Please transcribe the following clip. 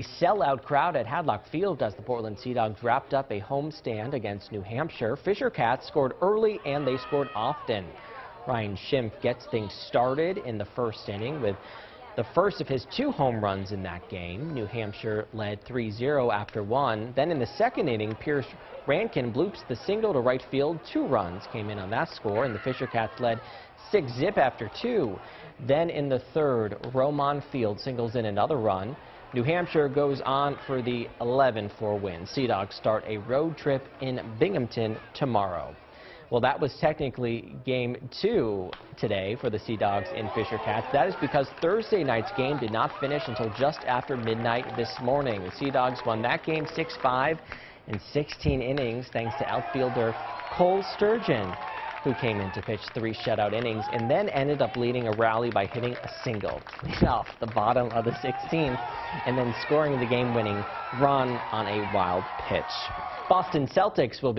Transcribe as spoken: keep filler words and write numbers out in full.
The sellout crowd at Hadlock Field as the Portland Sea Dogs wrapped up a homestand against New Hampshire. Fisher Cats scored early and they scored often. Ryan Schimpf gets things started in the first inning with the first of his two home runs in that game. New Hampshire led three zero after one. Then in the second inning, Pierce Rankin bloops the single to right field. Two runs came in on that score, and the Fisher Cats led six zip after two. Then in the third, Roman Field singles in another run. New Hampshire goes on for the eleven four win. Sea Dogs start a road trip in Binghamton tomorrow. Well, that was technically game two today for the Sea Dogs and Fisher Cats. That is because Thursday night's game did not finish until just after midnight this morning. The Sea Dogs won that game six five in sixteen innings thanks to outfielder Cole Sturgeon, who came in to pitch three shutout innings and then ended up leading a rally by hitting a single off the bottom of the sixteenth and then scoring the game-winning run on a wild pitch. Boston Celtics will be